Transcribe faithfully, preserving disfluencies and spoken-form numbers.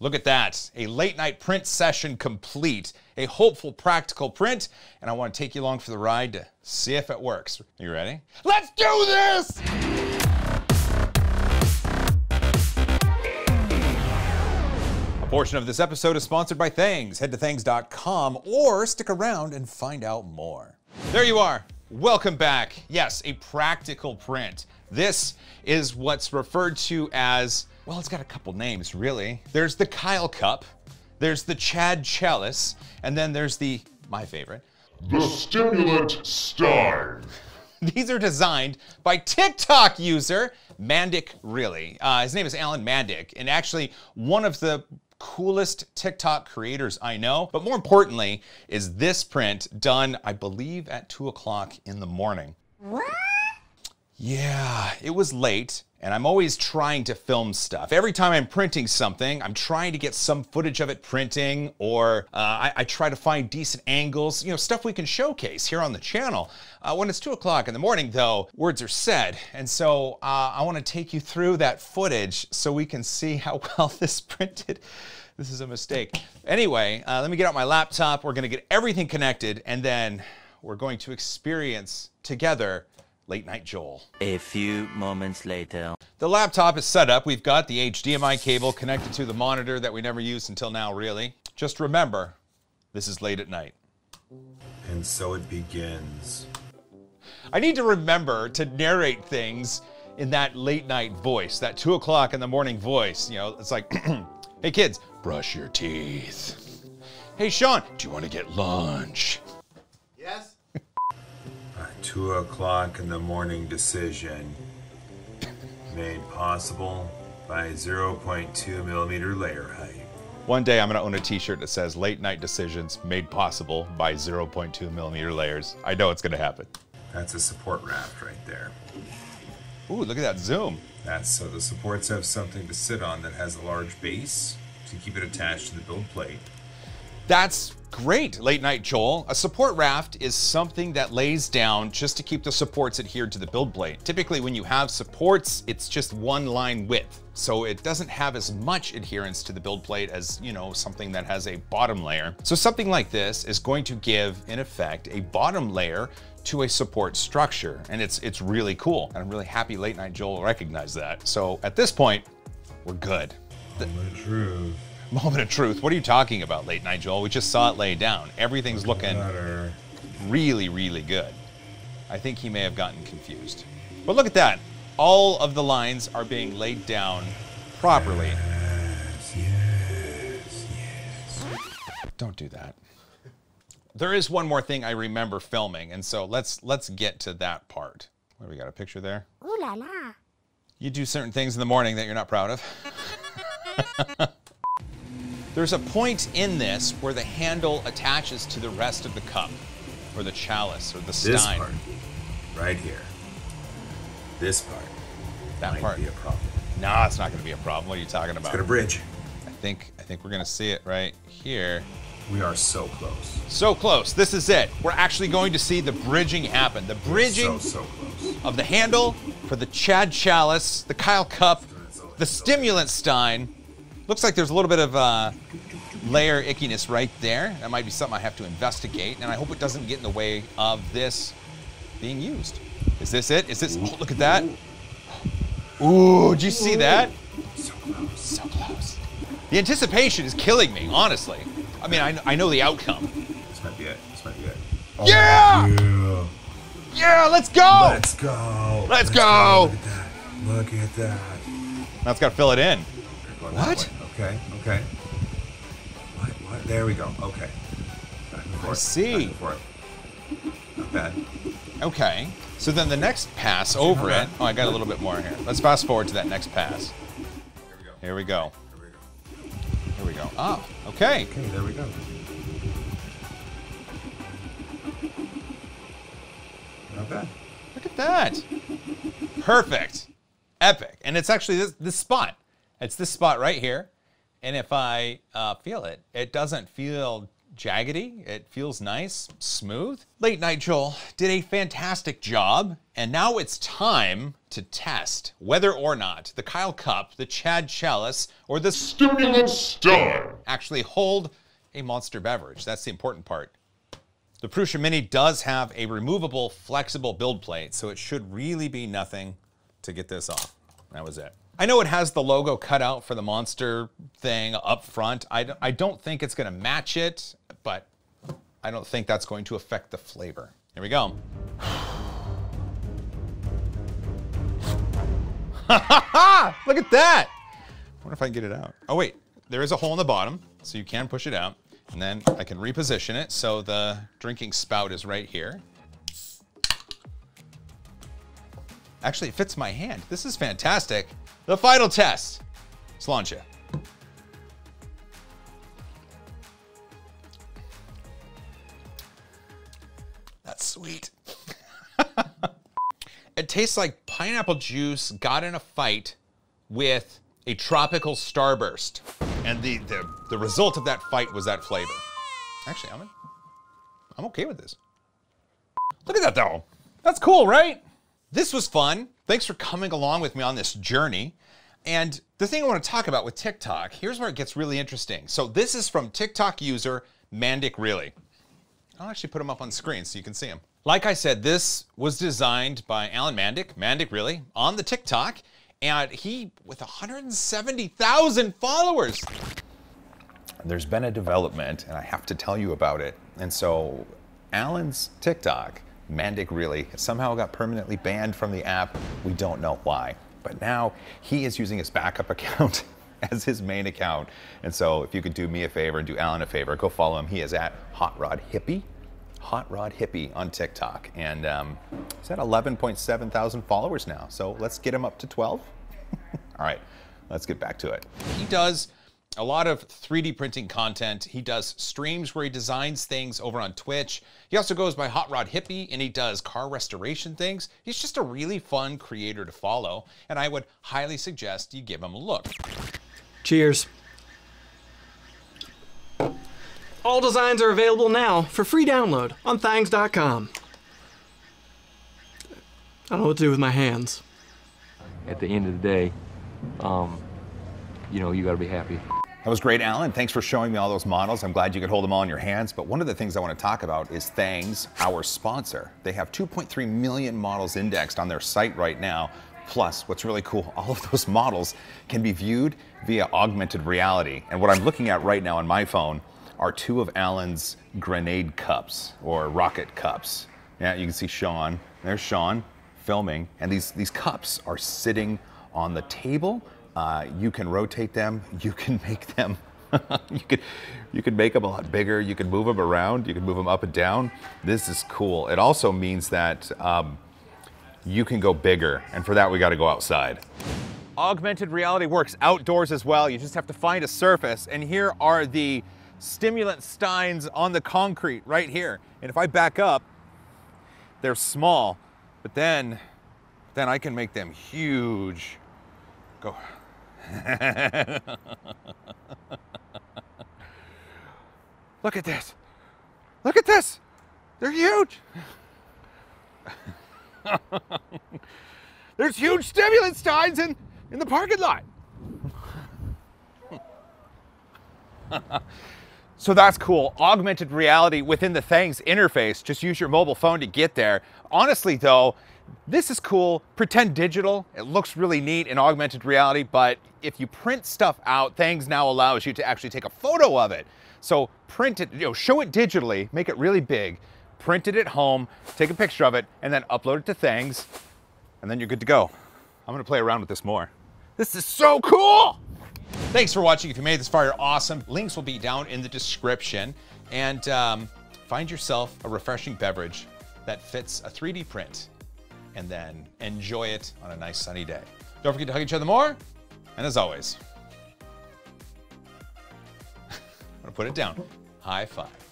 Look at that, a late night print session complete, a hopeful practical print, and I want to take you along for the ride to see if it works. Are you ready? Let's do this! A portion of this episode is sponsored by Thangs. Head to thangs dot com or stick around and find out more. There you are, welcome back. Yes, a practical print. This is what's referred to as, well, it's got a couple names, really. There's the Kyle Cup, there's the Chad Chalice, and then there's the, my favorite, the Stimulant Stein. These are designed by TikTok user Mandic, really. Uh, his name is Alan Mandic, and actually one of the coolest TikTok creators I know. But more importantly is this print done, I believe, at two o'clock in the morning. What? Yeah, it was late. And I'm always trying to film stuff. Every time I'm printing something, I'm trying to get some footage of it printing, or uh, I, I try to find decent angles, you know, stuff we can showcase here on the channel. Uh, when it's two o'clock in the morning though, words are said. And so uh, I wanna take you through that footage so we can see how well this printed. This is a mistake. Anyway, uh, let me get out my laptop. We're gonna get everything connected, and then we're going to experience together Late Night Joel. A few moments later. The laptop is set up. We've got the H D M I cable connected to the monitor that we never used until now, really. Just remember, this is late at night. And so it begins. I need to remember to narrate things in that late night voice, that two o'clock in the morning voice. You know, it's like, hey kids, brush your teeth. Hey Sean, do you want to get lunch? Yes. Two o'clock in the morning decision made possible by a zero point two millimeter layer height. One day I'm gonna own a t-shirt that says late night decisions made possible by zero point two millimeter layers. I know it's gonna happen. That's a support raft right there. Ooh, look at that zoom. That's so the supports have something to sit on that has a large base to keep it attached to the build plate. That's great, Late Night Joel. A support raft is something that lays down just to keep the supports adhered to the build plate. Typically when you have supports, it's just one line width. So it doesn't have as much adherence to the build plate as, you know, something that has a bottom layer. So something like this is going to give, in effect, a bottom layer to a support structure. And it's, it's really cool. And I'm really happy Late Night Joel recognized that. So at this point, we're good. The truth. Moment of truth. What are you talking about, Late Night Joel? We just saw it lay down. Everything's looking really, really good. I think he may have gotten confused. But look at that. All of the lines are being laid down properly. Yes, yes, yes. Don't do that. There is one more thing I remember filming, and so let's let's get to that part. What, we got a picture there? Ooh la la. You do certain things in the morning that you're not proud of. There's a point in this where the handle attaches to the rest of the cup, or the chalice, or the stein. This part, right here. This part. That might part. Be a problem. No, it's not going to be a problem. What are you talking about? It's got a bridge. I think I think we're going to see it right here. We are so close. So close. This is it. We're actually going to see the bridging happen. The bridging so, so close. Of the handle for the Chad Chalice, the Kyle Cup, the Stimulant Stein. Looks like there's a little bit of uh, layer ickiness right there. That might be something I have to investigate, and I hope it doesn't get in the way of this being used. Is this it? Is this, oh, look at that. Ooh, did you see that? So close, so close. The anticipation is killing me, honestly. I mean, I, I know the outcome. This might be it, this might be it. Oh, yeah! Yeah! Yeah, let's go! Let's go! Let's, let's go. go! Look at that, look at that. Now it's gotta fill it in. What? Okay, okay. What, what? There we go, okay. Back and forth. I see. Back and forth. Not bad. Okay, so then the next pass over it. Oh, I got a little bit more here. Let's fast forward to that next pass. Here we go. Here we go. Here we go. Oh, okay. Okay, there we go. Not bad. Look at that. Perfect. Epic. And it's actually this, this spot. It's this spot right here, and if I uh, feel it, it doesn't feel jaggedy, it feels nice, smooth. Late Night Joel did a fantastic job, and now it's time to test whether or not the Kyle Cup, the Chad Chalice, or the Stimulant Stein actually hold a monster beverage. That's the important part. The Prusa Mini does have a removable, flexible build plate, so it should really be nothing to get this off. That was it. I know it has the logo cut out for the monster thing up front. I, I don't think it's gonna match it, but I don't think that's going to affect the flavor. Here we go. Look at that. I wonder if I can get it out. Oh wait, there is a hole in the bottom, so you can push it out. And then I can reposition it so the drinking spout is right here. Actually, it fits my hand. This is fantastic. The final test. Let's launch it. That's sweet. It tastes like pineapple juice got in a fight with a tropical starburst. And the, the, the result of that fight was that flavor. Actually, I'm, I'm okay with this. Look at that though. That's cool, right? This was fun. Thanks for coming along with me on this journey. And the thing I want to talk about with TikTok, here's where it gets really interesting. So this is from TikTok user Mandic Really. I'll actually put him up on screen so you can see him. Like I said, this was designed by Alan Mandic, Mandic Really, on the TikTok. And he, with one hundred seventy thousand followers. There's been a development, and I have to tell you about it. And so Alan's TikTok, Mandic Really, somehow got permanently banned from the app. We don't know why, but now he is using his backup account as his main account. And so if you could do me a favor and do Alan a favor, go follow him. He is at Hot Rod Hippie, Hot Rod Hippie on TikTok. And um, he's at eleven point seven thousand followers now. So let's get him up to twelve. All right, let's get back to it. He does a lot of three D printing content. He does streams where he designs things over on Twitch. He also goes by Hot Rod Hippie and he does car restoration things. He's just a really fun creator to follow, and I would highly suggest you give him a look. Cheers. All designs are available now for free download on thangs dot com. I don't know what to do with my hands. At the end of the day, um, you know, you gotta be happy. That was great, Alan. Thanks for showing me all those models. I'm glad you could hold them all in your hands. But one of the things I want to talk about is Thangs, our sponsor. They have two point three million models indexed on their site right now. Plus, what's really cool, all of those models can be viewed via augmented reality. And what I'm looking at right now on my phone are two of Alan's grenade cups or rocket cups. Yeah, you can see Sean. There's Sean filming. And these, these cups are sitting on the table. Uh, you can rotate them, you can make them, you could you could make them a lot bigger, you can move them around, you can move them up and down. This is cool. It also means that um, you can go bigger, and for that we gotta go outside. Augmented reality works outdoors as well. You just have to find a surface, and here are the Stimulant Steins on the concrete right here. And if I back up, they're small, but then, then I can make them huge. Go. Look at this. Look at this. They're huge. There's huge Stimulant Steins in, in the parking lot. So that's cool. Augmented reality within the Thangs interface. Just use your mobile phone to get there. Honestly though, this is cool. Pretend digital. It looks really neat in augmented reality, but if you print stuff out, Thangs now allows you to actually take a photo of it. So print it, you know, show it digitally, make it really big, print it at home, take a picture of it, and then upload it to Thangs, and then you're good to go. I'm gonna play around with this more. This is so cool! Thanks for watching. If you made this far, you're awesome. Links will be down in the description. And um, find yourself a refreshing beverage that fits a three D print, and then enjoy it on a nice sunny day. Don't forget to hug each other more, and as always, I'm gonna put it down, high five.